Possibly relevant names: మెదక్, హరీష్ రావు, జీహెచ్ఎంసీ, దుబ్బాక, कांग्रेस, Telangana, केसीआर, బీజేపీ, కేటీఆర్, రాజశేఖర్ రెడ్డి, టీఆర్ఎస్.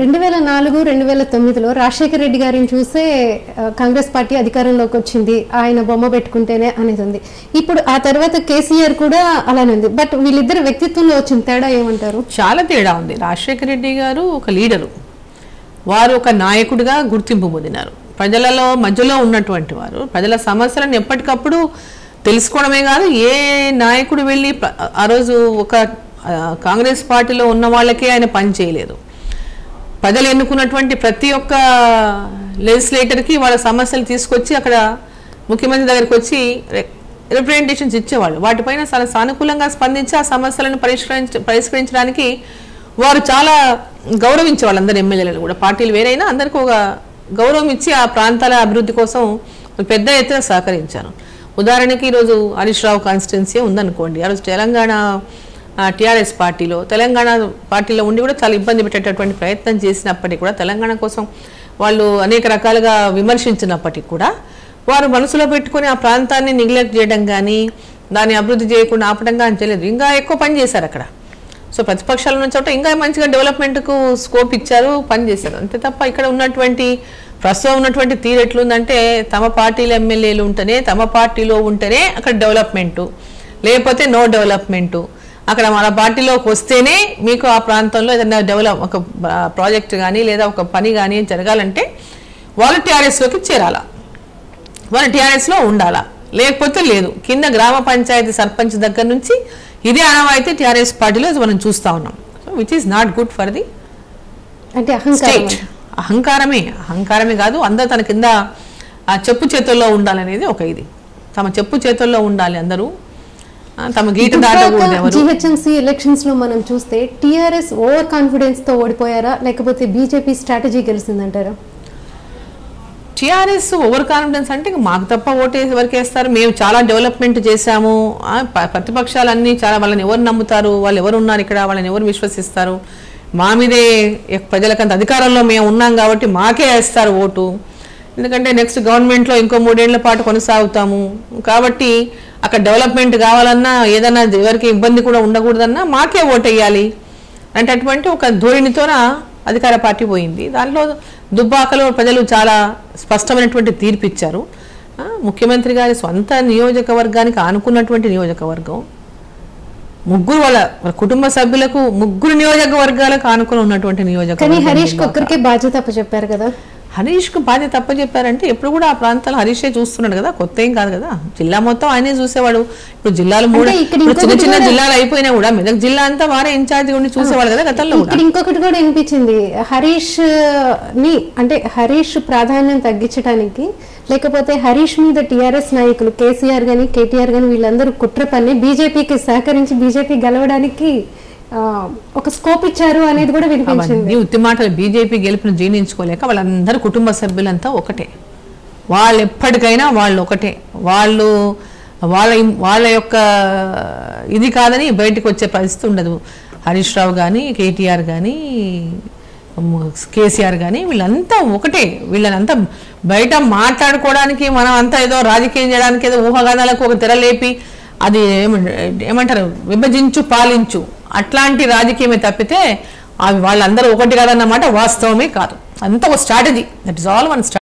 2004-2009 రాజశేఖర్ రెడ్డి గారిని చూసే కాంగ్రెస్ పార్టీ అధికారంలోకి వచ్చింది ఆయన బొమ్మ పెట్టుకుంటేనే అనేది ఇప్పుడు ఆ తర్వాత కేసీఆర్ కూడా అలానే ఉంది బట్ వీళ్ళిద్దరు వ్యక్తిత్వంలో వచ్చిన తేడా ఏమంటారు చాలా తేడా ఉంది రాజశేఖర్ రెడ్డి గారు ఒక లీడరు వారు ఒక నాయకుడిగా గుర్తింపు పొందినారు ప్రజలలో మధ్యలో ఉన్నటువంటి వారు ప్రజల సమస్యలను ఎప్పటికప్పుడు తెలుసుకోవడమే కాదు ఏ నాయకుడు వెళ్ళి ఆ రోజు ఒక కాంగ్రెస్ పార్టీలో ఉన్న వాళ్ళకే ఆయన పని చేయలేదు ప్రజలు ఎన్నుకున్నటువంటి ప్రతి ఒక్క లెజిస్లేటర్కి వాళ్ళ సమస్యలు తీసుకొచ్చి అక్కడ ముఖ్యమంత్రి దగ్గరికి వచ్చి రిప్రజెంటేషన్స్ ఇచ్చేవాళ్ళు వాటిపైన చాలా సానుకూలంగా స్పందించి ఆ సమస్యలను పరిష్కరించడానికి వారు చాలా గౌరవించే వాళ్ళు అందరు ఎమ్మెల్యేలు కూడా పార్టీలు వేరైనా అందరికీ ఒక గౌరవం ఇచ్చి ఆ ప్రాంతాల అభివృద్ధి కోసం పెద్ద ఎత్తున సహకరించారు ఉదాహరణకి ఈరోజు హరీష్ రావు కాన్స్టిట్యున్సీ ఉందనుకోండి ఆ రోజు తెలంగాణ టీఆర్ఎస్ పార్టీలో తెలంగాణ పార్టీలో ఉండి కూడా చాలా ఇబ్బంది పెట్టేటటువంటి ప్రయత్నం చేసినప్పటికీ కూడా తెలంగాణ కోసం వాళ్ళు అనేక రకాలుగా విమర్శించినప్పటికీ కూడా వారు మనసులో పెట్టుకుని ఆ ప్రాంతాన్ని నెగ్లెక్ట్ చేయడం కానీ దాన్ని అభివృద్ధి చేయకుండా ఆపడం కానీ చేయలేదు ఇంకా ఎక్కువ పని చేశారు అక్కడ సో ప్రతిపక్షాల నుంచి ఒకటి ఇంకా మంచిగా డెవలప్మెంట్కు స్కోప్ ఇచ్చారు పని చేశారు అంతే తప్ప ఇక్కడ ఉన్నటువంటి ప్రస్తుతం ఉన్నటువంటి తీరు ఎట్లుందంటే తమ పార్టీల ఎమ్మెల్యేలు ఉంటేనే తమ పార్టీలో ఉంటేనే అక్కడ డెవలప్మెంటు లేకపోతే నో డెవలప్మెంటు అక్కడ మన పార్టీలోకి వస్తేనే మీకు ఆ ప్రాంతంలో ఏదైనా ఒక ప్రాజెక్ట్ కానీ లేదా ఒక పని కానీ జరగాలంటే వాళ్ళు టీఆర్ఎస్లోకి చేరాలా వాళ్ళు టీఆర్ఎస్లో ఉండాలా లేకపోతే లేదు కింద గ్రామ పంచాయతీ సర్పంచ్ దగ్గర నుంచి ఇదే అనవైతే టీఆర్ఎస్ పార్టీలో మనం చూస్తూ ఉన్నాం so which is not good for the అంటే అహంకారమే కాదు అందరూ తన కింద చెప్పు చేతుల్లో ఉండాలనేది ఒక ఇది తమ చెప్పు చేతుల్లో ఉండాలి అందరూ జీహెచ్ఎంసీ ఎలక్షన్స్ లో మనం చూస్తే టీఆర్ఎస్ ఓవర్ కాన్ఫిడెన్స్ తో ఓడిపోయారా లేకపోతే బీజేపీ స్ట్రాటజీ గెలిచిందంటారా టీఆర్ఎస్ ఓవర్ కాన్ఫిడెన్స్ అంటే మాకు తప్ప ఓటేసి వరకు వేస్తారు మేము చాలా డెవలప్మెంట్ చేశాము ప్రతిపక్షాలన్నీ చాలా వాళ్ళని ఎవరు నమ్ముతారు వాళ్ళు ఎవరు ఉన్నారు ఇక్కడ వాళ్ళని ఎవరు విశ్వసిస్తారు మా మీదే ప్రజలకంత అధికారంలో మేము ఉన్నాం కాబట్టి మాకే వేస్తారు ఓటు ఎందుకంటే నెక్స్ట్ గవర్నమెంట్లో ఇంకో 3 ఏళ్ల పాటు కొనసాగుతాము కాబట్టి అక్కడ డెవలప్మెంట్ కావాలన్నా ఏదన్నా ఎవరికి ఇబ్బంది కూడా ఉండకూడదన్నా మాకే ఓటేయాలి అంటే అటువంటి ఒక ధోరణితోన అధికార పార్టీ పోయింది దానిలో దుబ్బాకలో ప్రజలు చాలా స్పష్టమైనటువంటి తీర్పు ఇచ్చారు ముఖ్యమంత్రి గారి సొంత నియోజకవర్గానికి ఆనుకున్నటువంటి నియోజకవర్గం ముగ్గురు వాళ్ళ కుటుంబ సభ్యులకు 3 నియోజకవర్గాలకు ఆనుకుని ఉన్నటువంటి నియోజకవర్గం హరీష్ ఒక్కరికే బాధ్యత అప్పచెప్పారు కదా హరీష్కు బాధ్యత తప్పచెప్పారంటే ఎప్పుడు కూడా ఆ ప్రాంతాలు హరీషే చూస్తున్నాడు కదా కొత్త ఏం కాదు కదా జిల్లా మొత్తం ఆయనే చూసేవాడు ఇప్పుడు జిల్లాలు 3 చిన్న చిన్న జిల్లాలు అయిపోయినా కూడా మెదక్ జిల్లా అంతా వారే ఇన్ఛార్జ్ ఉండి చూసేవాడు కదా గతంలో ఇంకొకటి కూడా అనిపించింది హరీష్ ని అంటే హరీష్ ప్రాధాన్యం తగ్గించడానికి లేకపోతే హరీష్ మీద టీఆర్ఎస్ నాయకులు కేసీఆర్ గాని కేటీఆర్ గాని వీళ్ళందరూ కుట్ర పని బీజేపీకి సహకరించి బీజేపీ గెలవడానికి ఒక స్కోప్ ఇచ్చారు అనేది కూడా వినిపించింది ఉత్తి మాటలు బీజేపీ గెలుపును జీర్ణించుకోలేక వాళ్ళందరూ కుటుంబ సభ్యులంతా ఒకటే వాళ్ళు ఎప్పటికైనా వాళ్ళు ఒకటే వాళ్ళు వాళ్ళ వాళ్ళ యొక్క ఇది కాదని బయటకు వచ్చే పరిస్థితి ఉండదు హరీష్ రావు కానీ కేటీఆర్ కానీ కేసీఆర్ కానీ వీళ్ళంతా ఒకటే వీళ్ళంతా బయట మాట్లాడుకోవడానికి మనం అంతా ఏదో రాజకీయం చేయడానికి ఏదో ఊహాగానాలకు ఒక తెరలేపి అది ఏమంటారు విభజించు పాలించు అట్లాంటి రాజకీయమే తప్పితే అవి వాళ్ళందరూ ఒకటి కాదన్నమాట వాస్తవమే కాదు అంత ఒక strategy that is all one strategy